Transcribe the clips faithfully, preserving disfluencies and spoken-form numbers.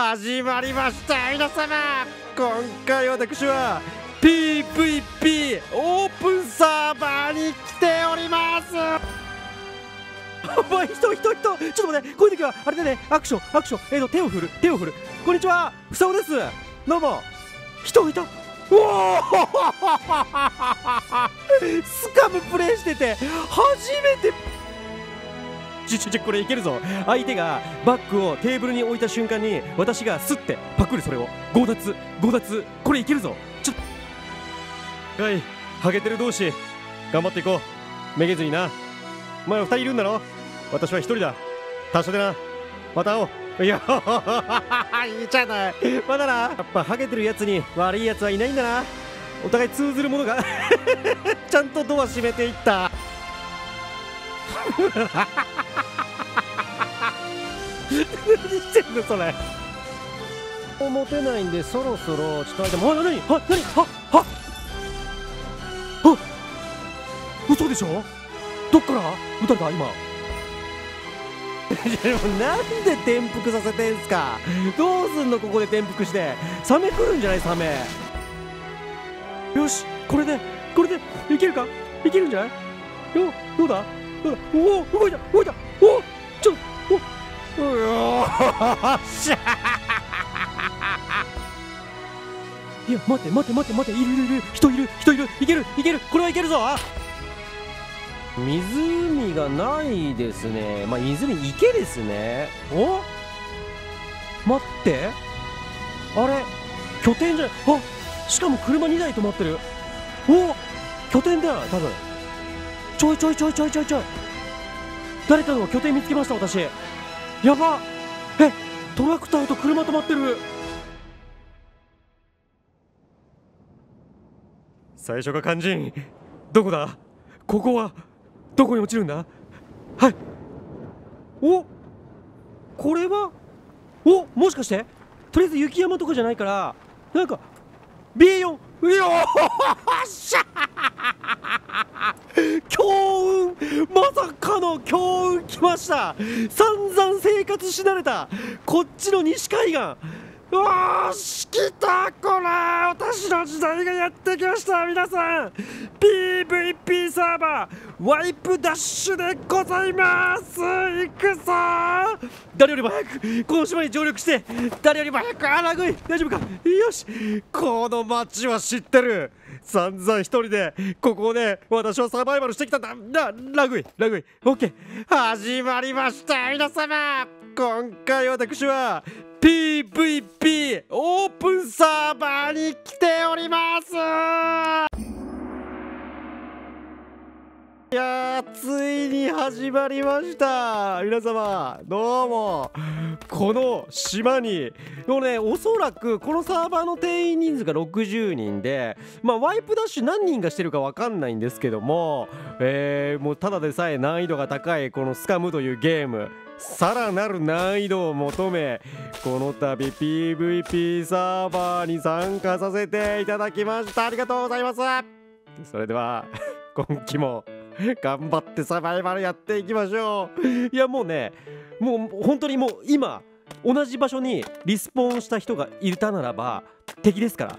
始まりました皆様、今回私は ピーブイピー オープンサーバーに来ております。お前人人人ちょっと待って、こういう時はあれだね、アクションアクション、えーと手を振る手を振る。こんにちは、ふさおです。どうも人人、おおスカムプレイしてて初めて。ちょちょちょ、これいけるぞ。相手がバッグをテーブルに置いた瞬間に私がスッてパクリ、それを強奪強奪、これいけるぞ。ちょ、はい、ハゲてる同士頑張っていこう。めげずにな。お前はふたりいるんだろ、私はひとりだ。達者でな、また会おう。いやいいじゃない、まだな。やっぱハゲてるやつに悪いやつはいないんだな。お互い通ずるものがちゃんとドア閉めていった。何してんのそれ。持てないんでそろそろちょっと相手も、あ、何は何ははあ、嘘でしょ。どっから撃たれた今。でもなんで転覆させてんすか。どうすんの、ここで転覆してサメ来るんじゃない、サメ。よし、これでこれでいけるか、いけるんじゃない。よ、どうだどうだ、おお動いた動いた、おおちょっと、おうおっしゃいや待て待て待て待て、いるいるいる、人いる人いる、いけるいける、これはいけるぞ。湖がないですね。まあ湖、池ですね。お待って、あれ拠点じゃない。あ、しかも車にだい止まってる。お拠点だよ多分。ちょいちょいちょいちょいちょいちょい、誰かの拠点見つけました私。やば、え、トラクターと車止まってる。最初が肝心。どこだ、ここはどこに落ちるんだ。はい、おこれは、おもしかしてとりあえず雪山とかじゃないから、なんか ビーフォー よっしゃ強運、まさかの強運来ました。散々生活し慣れたこっちの西海岸、うわーしきた、こら私の時代がやってきました。皆さん ピーブイピー サーバーワイプダッシュでございます。いくぞー、誰よりも早くこの島に上陸して、誰よりも早く、あらぐい大丈夫か。よし、この町は知ってる。散々一人でここをね、私はサバイバルしてきたんだ。なラグイラグイ、オッケー、始まりました皆様。今回私は ピーブイピー オープンサーバーに来ております。いやー、ついに始まりました。皆様どうも。この島にのね、おそらくこのサーバーの定員人数がろくじゅうにんで、まあワイプダッシュ何人がしてるかわかんないんですけども、えー、もうただでさえ難易度が高いこのスカムというゲーム、さらなる難易度を求め、この度 ピーブイピー サーバーに参加させていただきました。ありがとうございます。それでは今期も頑張ってサバイバルやっていきましょう。いやもうね、もう本当にもう今同じ場所にリスポーンした人がいたならば敵ですから、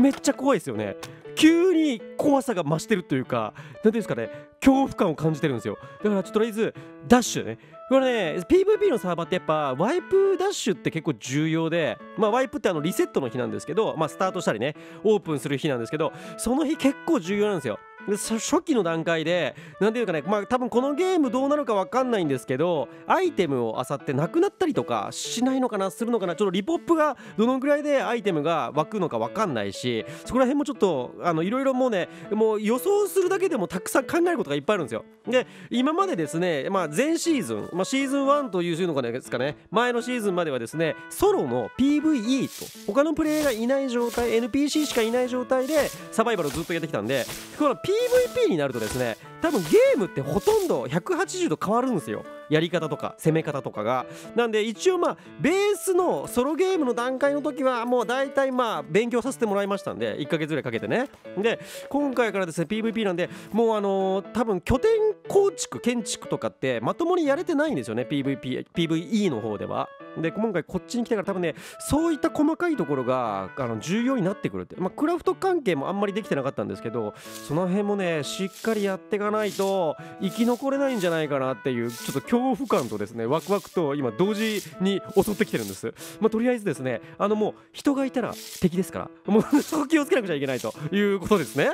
めっちゃ怖いですよね。急に怖さが増してるというか、何ていうんですかね、恐怖感を感じてるんですよ。だからちょっととりあえずダッシュね、これね ピーブイピー のサーバーってやっぱワイプダッシュって結構重要で、まあワイプってあのリセットの日なんですけど、まあスタートしたりねオープンする日なんですけど、その日結構重要なんですよ。で初期の段階で何ていうかね、まあ多分このゲームどうなるか分かんないんですけど、アイテムを漁ってなくなったりとかしないのかな、するのかな、ちょっとリポップがどのぐらいでアイテムが湧くのか分かんないし、そこら辺もちょっとあのいろいろもうね、もう予想するだけでもたくさん考えることがいっぱいあるんですよ。で今までですね、まあ前シーズン、まあ、シーズンワンというのかですかね、前のシーズンまではですね、ソロの ピーブイイー と他のプレイヤーがいない状態、 エヌピーシー しかいない状態でサバイバルをずっとやってきたんで、この ピーブイイーピーブイピー になるとですね、多分ゲームってほとんどひゃくはちじゅうど変わるんですよ、やり方とか攻め方とかが。なんで一応まあベースのソロゲームの段階の時はもう大体まあ勉強させてもらいましたんで、いっかげつぐらいかけてね。で今回からですね ピーブイピー なんで、もうあのー、多分拠点構築建築とかってまともにやれてないんですよね ピーブイピー ピーブイイー の方では。で今回こっちに来てから多分ね、そういった細かいところがあの重要になってくるって、まあクラフト関係もあんまりできてなかったんですけど、その辺もねしっかりやっていかないと生き残れないんじゃないかなっていう、ちょっと恐怖感とですねワクワクと今同時に襲ってきてるんです。まあとりあえずですね、あのもう人がいたら敵ですから、もうそこ気をつけなくちゃいけないということですね。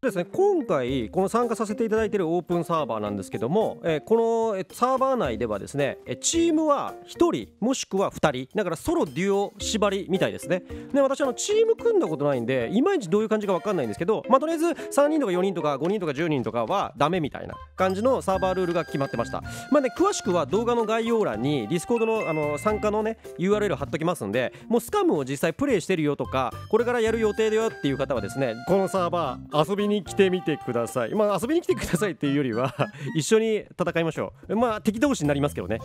ですね、今回この参加させていただいているオープンサーバーなんですけども、えー、このサーバー内ではですね、チームはひとりもしくはふたりだから、ソロデュオ縛りみたいですね。で私あのチーム組んだことないんでいまいちどういう感じか分かんないんですけど、まあ、とりあえずさんにんとかよにんとかごにんとかじゅうにんとかはダメみたいな感じのサーバールールが決まってました。まあね、詳しくは動画の概要欄に ディスコード の, あの参加のね ユーアールエル 貼っときますんで、もうスカムを実際プレイしてるよとかこれからやる予定だよっていう方はですね、このサーバー遊びにに来てみてください。まあ遊びに来てくださいっていうよりは一緒に戦いましょう。まあ敵同士になりますけどね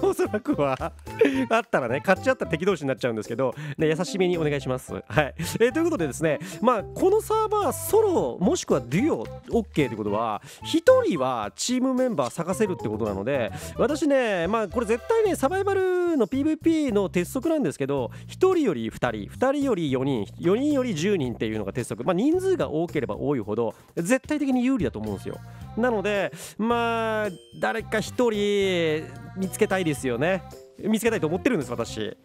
おそらくはあったらね、勝ち合ったら敵同士になっちゃうんですけど、ね、優しめにお願いします。はい、えー、ということでですね、まあこのサーバーソロもしくはデュオ OK ということは、ひとりはチームメンバー探せるってことなので、私ねまあこれ絶対ねサバイバルの ピーブイピー の鉄則なんですけど、ひとりよりふたり、ふたりよりよにん、よにんよりじゅうにんっていうのが鉄則。まあ人数が多ければ多いほど絶対的に有利だと思うんですよ。なのでまあ誰かひとり見つけたいですよね。見つけたいと思ってるんです私こ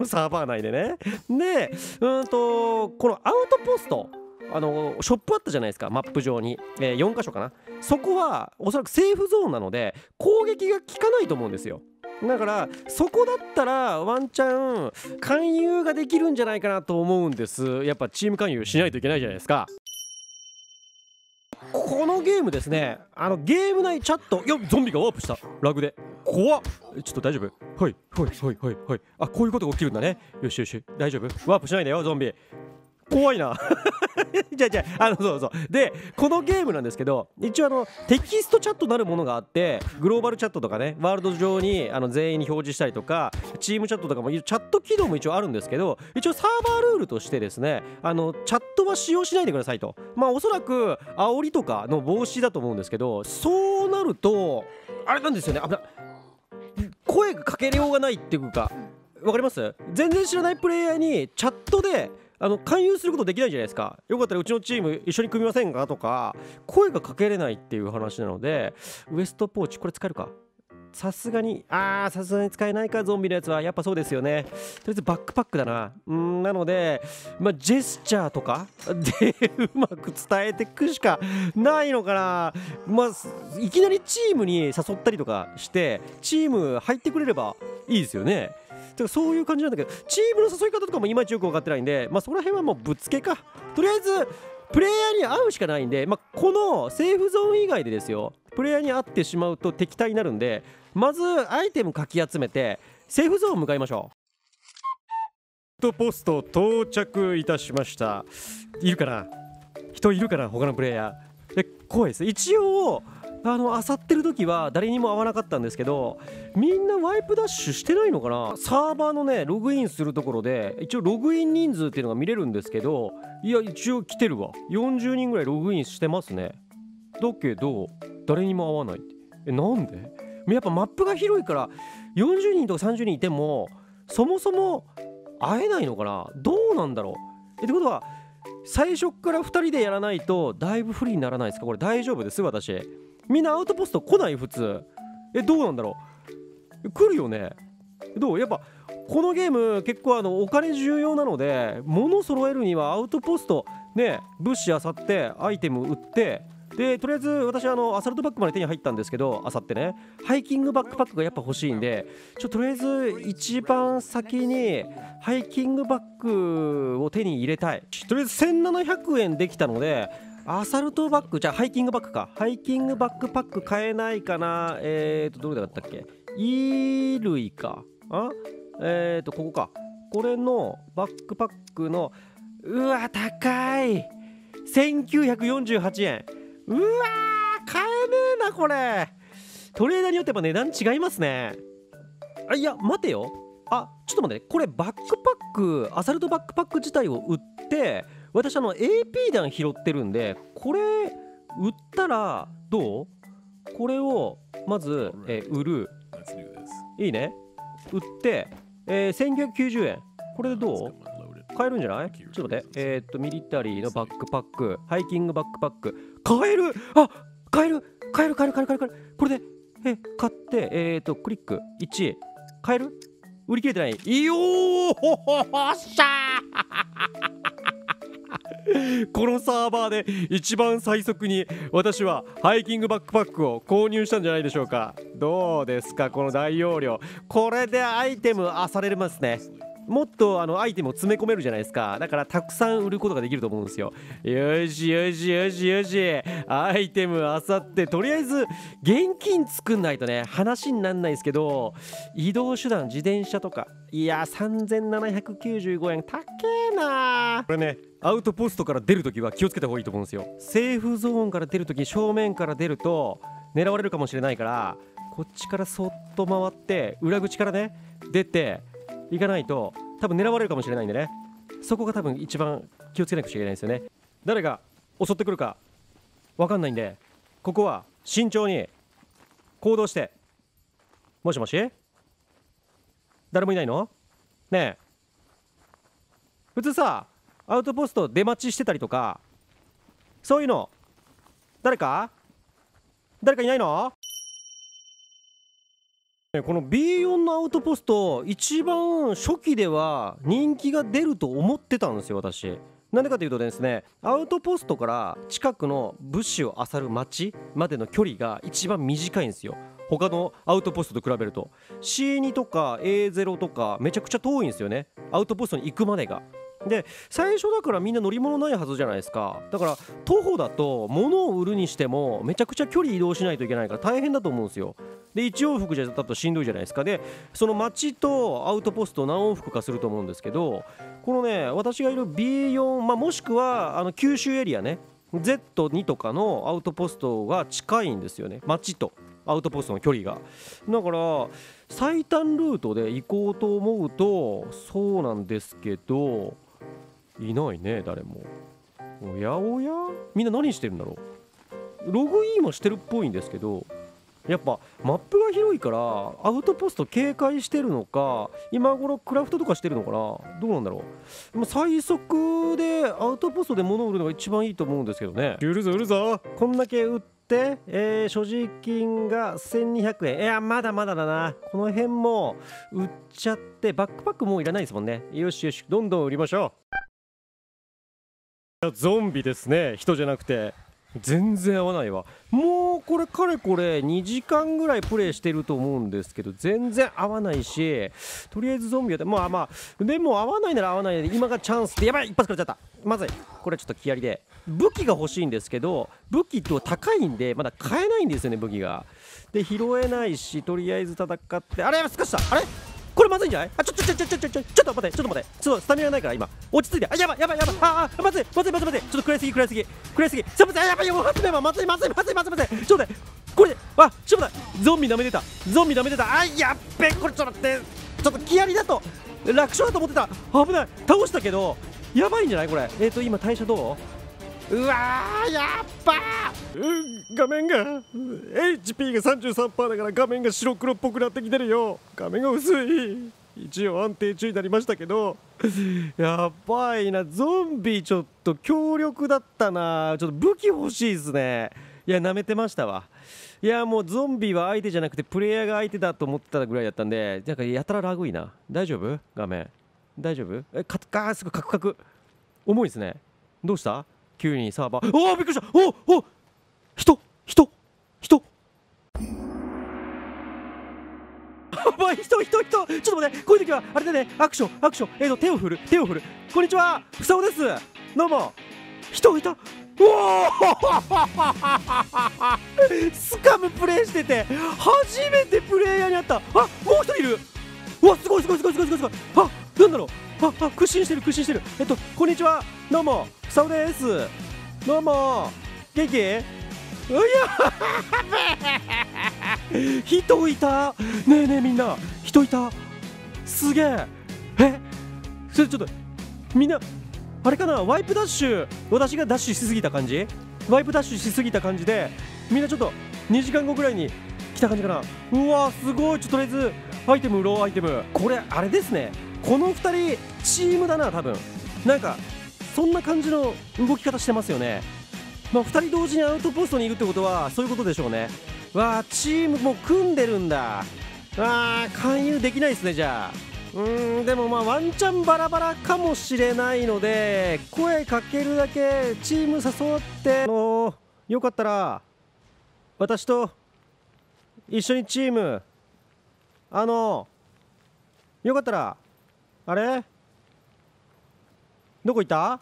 のサーバー内でね。でうんとこのアウトポスト、あのショップあったじゃないですか、マップ上に、えー、よんか所かな。そこはおそらくセーフゾーンなので攻撃が効かないと思うんですよ。だからそこだったらワンチャン勧誘ができるんじゃないかなと思うんです。やっぱチーム勧誘しないといけないじゃないですか。このゲームですね、あのゲーム内チャット、いやゾンビがワープしたラグで怖っ、ちょっと大丈夫、はいはいはいはいはい、あこういうことが起きるんだね、よしよし大丈夫、ワープしないでよゾンビ怖いなじゃあじゃあ、あのそうそうでこのゲームなんですけど、一応あのテキストチャットなるものがあって、グローバルチャットとかねワールド上にあの全員に表示したりとか、チームチャットとかもチャット機能も一応あるんですけど、一応サーバールールとしてですね、あのチャットは使用しないでくださいと、まあおそらく煽りとかの防止だと思うんですけど、そうなるとあれなんですよね、危ない、声かけようがないっていうか、わかります？全然知らないプレイヤーにチャットであの勧誘することできないじゃないですか。よかったらうちのチーム一緒に組みませんかとか声がかけれないっていう話なので、ウエストポーチこれ使えるか、さすがにあーさすがに使えないか、ゾンビのやつはやっぱそうですよね。とりあえずバックパックだな。んなのでまあジェスチャーとかでうまく伝えていくしかないのかな。まあいきなりチームに誘ったりとかしてチーム入ってくれればいいですよね。そういう感じなんだけど、チームの誘い方とかもいまいちよく分かってないんで、まあそこら辺はもうぶつけか、とりあえずプレイヤーに会うしかないんで、まあ、このセーフゾーン以外でですよ、プレイヤーに会ってしまうと敵対になるんで、まずアイテムかき集めてセーフゾーンを向かいましょう。ポスト到着いたしました。いるかな、人いるかな、他のプレイヤー。え怖いです。一応あの漁ってる時は誰にも会わなかったんですけど、みんなワイプダッシュしてないのかな。サーバーのねログインするところで一応ログイン人数っていうのが見れるんですけど、いや一応来てるわ、よんじゅうにんぐらいログインしてますね。だけど誰にも会わない。えなんで？やっぱマップが広いからよんじゅうにんとかさんじゅうにんいてもそもそも会えないのかな。どうなんだろう。えってことは最初からふたりでやらないとだいぶ不利にならないですか。これ大丈夫です？私みんなアウトポスト来ない普通。えどうなんだろう、来るよね。どう、やっぱこのゲーム結構あのお金重要なので、物揃えるにはアウトポストね、物資漁ってアイテム売って、でとりあえず私あのアサルトバッグまで手に入ったんですけど、あさってねハイキングバックパックがやっぱ欲しいんで、ちょとりあえず一番先にハイキングバッグを手に入れたい。とりあえずせんななひゃくえんできたのでアサルトバッグ、じゃあハイキングバッグか、ハイキングバックパック買えないかな。えーとどれだったっけ、衣類か、あえーとここか、これのバックパックの、うわ高い、せんきゅうひゃくよんじゅうはちえん、うわー買えねえなこれ。トレーダーによってやっぱ値段違いますね。あいや待てよ、あちょっと待って、これバックパック、アサルトバックパック自体を売って、私あの エーピー 弾拾ってるんで、これ売ったらどう、これをまず、えー、売る、いいね。売って、えー、せんきゅうひゃくきゅうじゅうえん。これでどう買えるんじゃない？ちょっと待って。えー、っとミリタリーのバックパック、ハイキングバックパック買える。あ、買える買える買える買える買える。これでえ買ってえー、っとクリックいち買える。売り切れてない。いよーっしゃーこのサーバーで一番最速に私はハイキングバックパックを購入したんじゃないでしょうか。どうですかこの大容量。これでアイテムあされますね。もっとあのアイテムを詰め込めるじゃないですか。だからたくさん売ることができると思うんですよ。よしよしよしよし、アイテムあさって、とりあえず現金作んないとね話になんないですけど、移動手段自転車とか、いやさんぜんななひゃくきゅうじゅうごえん高えな。これねアウトポストから出るときは気をつけた方がいいと思うんですよ。セーフゾーンから出るとき、正面から出ると狙われるかもしれないから、こっちからそっと回って裏口からね出て行かないと多分狙われるかもしれないんでね、そこが多分一番気をつけなくちゃいけないんですよね。誰が襲ってくるか分かんないんで、ここは慎重に行動して。もしもし、誰もいないのねえ。普通さアウトポスト出待ちしてたりとか、そういうの。誰か誰かいないの？この ビーよん のアウトポスト、一番初期では人気が出ると思ってたんですよ私。なんでかというとですね、アウトポストから近くの物資を漁る町までの距離が一番短いんですよ、他のアウトポストと比べると。シーに とか エーゼロ とかめちゃくちゃ遠いんですよね、アウトポストに行くまでが。で最初だからみんな乗り物ないはずじゃないですか。だから徒歩だと物を売るにしてもめちゃくちゃ距離移動しないといけないから大変だと思うんですよ。でいち往復じゃだとしんどいじゃないですか。でその街とアウトポストを何往復かすると思うんですけど、このね私がいる ビーよん、まあ、もしくはあの九州エリアね ゼットに とかのアウトポストが近いんですよね、街とアウトポストの距離が。だから最短ルートで行こうと思うとそうなんですけど、いないね誰も。おやおや、みんな何してるんだろう。ログインもしてるっぽいんですけど、やっぱマップが広いからアウトポスト警戒してるのか、今頃クラフトとかしてるのかな、どうなんだろう。最速でアウトポストで物を売るのが一番いいと思うんですけどね。売るぞ売るぞ。こんだけ売って、えー、所持金がせんにひゃくえん。いやまだまだだな。この辺も売っちゃって、バックパックもういらないですもんね。よしよし、どんどん売りましょう。ゾンビですね、人じゃなくて。全然合わないわ。もうこれかれこれにじかんぐらいプレイしてると思うんですけど、全然合わないし、とりあえずゾンビやってまあまあでも合わないなら合わないで、今がチャンスって。やばい、一発食らっちゃった。まずい、これちょっと気ありで武器が欲しいんですけど、武器と高いんでまだ買えないんですよね武器が。で拾えないし、とりあえず戦って、あれ少しだ、あれこれまずいんじゃない？あ、ちょちょちょちょちょちょちょちょっと待ってちょっと待ってちょっとスタミナないから今落ち着いて。あ、やばいやばいやばい、ああまずいまずいまずいまずい、ちょっと食らいすぎ食らいすぎ食らいすぎ、すいません、やばいよ、まずいまずいまずいまずいまずいまずいまずい、ちょっと待ってこれで、あ、ちょっと待って、ゾンビ舐めてたゾンビ舐めてた、あ、やっべ、これちょっと待って、ちょっと気合いだと楽勝だと思ってた、危ない、倒したけどやばいんじゃないこれ。えっと今代謝どう？うわー、やっばー、画面が エイチピー が さんじゅうさんパーセント だから画面が白黒っぽくなってきてるよ。画面が薄い。一応安定中になりましたけどやばいな、ゾンビちょっと強力だったな。ちょっと武器欲しいですね。いやなめてましたわ。いやもうゾンビは相手じゃなくてプレイヤーが相手だと思ってたぐらいだったんで、なんかやたらラグいな。大丈夫画面大丈夫？え、カーすぐカクカク、重いですね。どうした急にサーバー。おお、びっくりした。おおお、人人人、やばい、人人人、ちょっと待って、こういう時はあれだね、アクションアクション、えっと手を振る手を振る。こんにちは、ふさおです、どうも。人いた。おおスカムプレイしてて初めてプレイヤーに会った。あ、もう一人いる。うわ、すごいすごいすごいすごいすごい、あ、なんだろう、ああ、屈伸してる屈伸してる。えっとこんにちは、どうも、ふさおです、どうも、元気？うや人いた。ねえねえみんな、人いた、すげえ。え、それちょっとみんなあれかな、ワイプダッシュ、私がダッシュしすぎた感じ、ワイプダッシュしすぎた感じでみんなちょっとにじかんごぐらいに来た感じかな。うわー、すごい。ちょっととりあえずアイテム、ローアイテム、これあれですね、このふたりチームだな、多分なんかそんな感じの動き方してますよね。まあ、ふたり同時にアウトポストにいるってことはそういうことでしょうね。わあ、チームも組んでるんだ。あー、勧誘できないですね。じゃあ、うーん、でもまあワンチャンバラバラかもしれないので、声かけるだけチーム誘って、あのー、よかったら私と一緒にチーム、あのー、よかったらあれどこ行った？